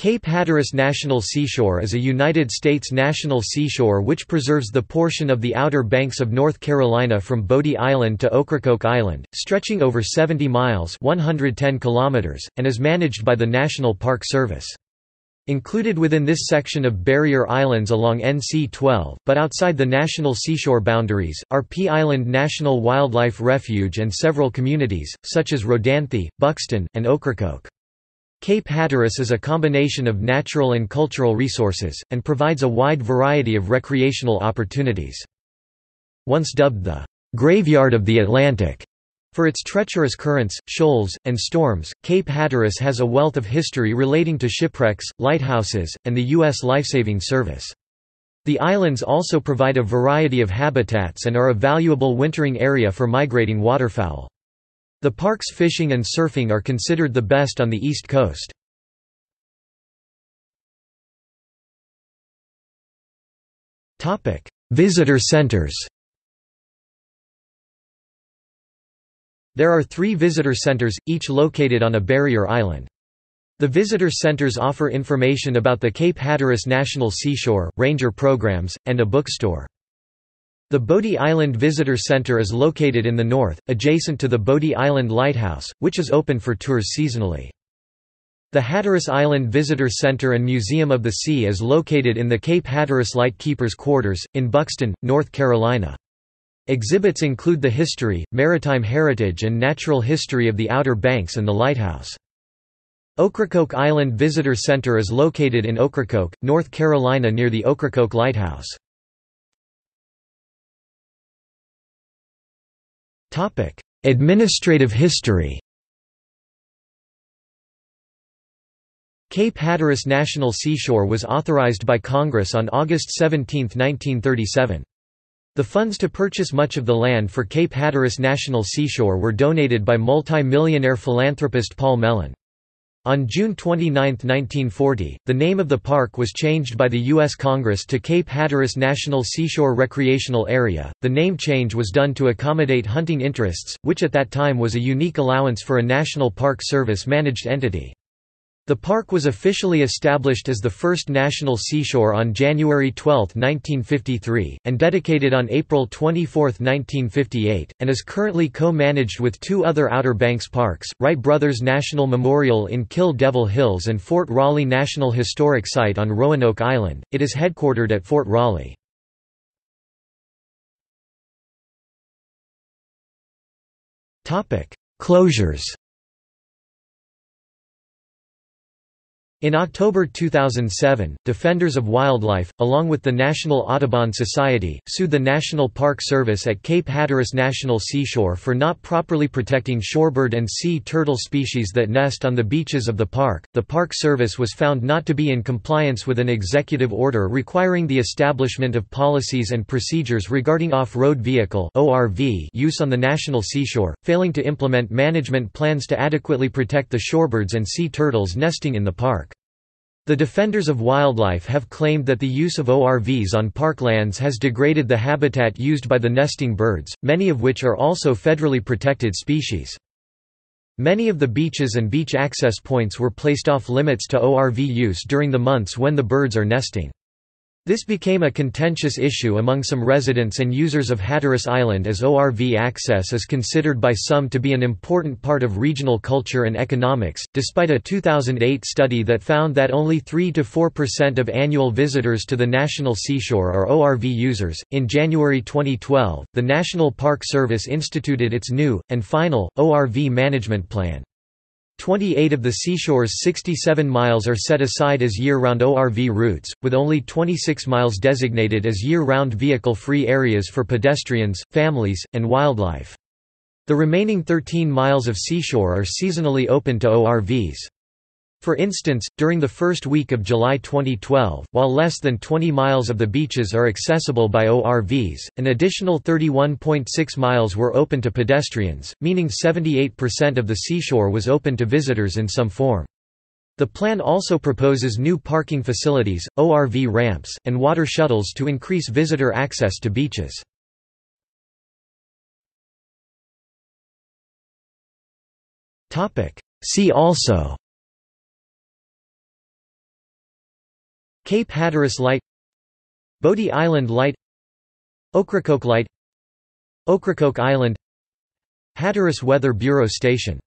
Cape Hatteras National Seashore is a United States national seashore which preserves the portion of the Outer Banks of North Carolina from Bodie Island to Ocracoke Island, stretching over 70 miles (110 kilometers), and is managed by the National Park Service. Included within this section of barrier islands along NC-12, but outside the national seashore boundaries, are Pea Island National Wildlife Refuge and several communities, such as Rodanthe, Buxton, and Ocracoke. Cape Hatteras is a combination of natural and cultural resources, and provides a wide variety of recreational opportunities. Once dubbed the "Graveyard of the Atlantic" for its treacherous currents, shoals, and storms, Cape Hatteras has a wealth of history relating to shipwrecks, lighthouses, and the US Lifesaving Service. The islands also provide a variety of habitats and are a valuable wintering area for migrating waterfowl. The park's fishing and surfing are considered the best on the East Coast. Visitor centers. There are 3 visitor centers, each located on a barrier island. The visitor centers offer information about the Cape Hatteras National Seashore, ranger programs, and a bookstore. The Bodie Island Visitor Center is located in the north, adjacent to the Bodie Island Lighthouse, which is open for tours seasonally. The Hatteras Island Visitor Center and Museum of the Sea is located in the Cape Hatteras Light Keepers' Quarters, in Buxton, North Carolina. Exhibits include the history, maritime heritage and natural history of the Outer Banks and the lighthouse. Ocracoke Island Visitor Center is located in Ocracoke, North Carolina near the Ocracoke Lighthouse. Administrative history. Cape Hatteras National Seashore was authorized by Congress on August 17, 1937. The funds to purchase much of the land for Cape Hatteras National Seashore were donated by multi-millionaire philanthropist Paul Mellon. On June 29, 1940, the name of the park was changed by the U.S. Congress to Cape Hatteras National Seashore Recreational Area. The name change was done to accommodate hunting interests, which at that time was a unique allowance for a National Park Service-managed entity. The park was officially established as the first national seashore on January 12, 1953, and dedicated on April 24, 1958, and is currently co-managed with 2 other Outer Banks parks, Wright Brothers National Memorial in Kill Devil Hills and Fort Raleigh National Historic Site on Roanoke Island. It is headquartered at Fort Raleigh. Closures. In October 2007, Defenders of Wildlife, along with the National Audubon Society, sued the National Park Service at Cape Hatteras National Seashore for not properly protecting shorebird and sea turtle species that nest on the beaches of the park. The Park Service was found not to be in compliance with an executive order requiring the establishment of policies and procedures regarding off-road vehicle (ORV) use on the national seashore, failing to implement management plans to adequately protect the shorebirds and sea turtles nesting in the park. The Defenders of Wildlife have claimed that the use of ORVs on park lands has degraded the habitat used by the nesting birds, many of which are also federally protected species. Many of the beaches and beach access points were placed off limits to ORV use during the months when the birds are nesting. This became a contentious issue among some residents and users of Hatteras Island, as ORV access is considered by some to be an important part of regional culture and economics, despite a 2008 study that found that only 3 to 4% of annual visitors to the National Seashore are ORV users. In January 2012, the National Park Service instituted its new, and final, ORV management plan. 28 of the seashore's 67 miles are set aside as year-round ORV routes, with only 26 miles designated as year-round vehicle-free areas for pedestrians, families, and wildlife. The remaining 13 miles of seashore are seasonally open to ORVs. For instance, during the first week of July 2012, while less than 20 miles of the beaches are accessible by ORVs, an additional 31.6 miles were open to pedestrians, meaning 78% of the seashore was open to visitors in some form. The plan also proposes new parking facilities, ORV ramps, and water shuttles to increase visitor access to beaches. See also Cape Hatteras Light, Bodie Island Light, Ocracoke Light, Ocracoke Island, Hatteras Weather Bureau Station.